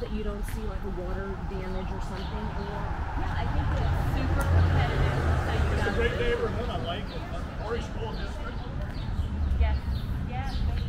That you don't see like a water damage or something, or yeah, I think it's super competitive. So it's a great neighborhood. I like it. Orange School District. Yes. Yes.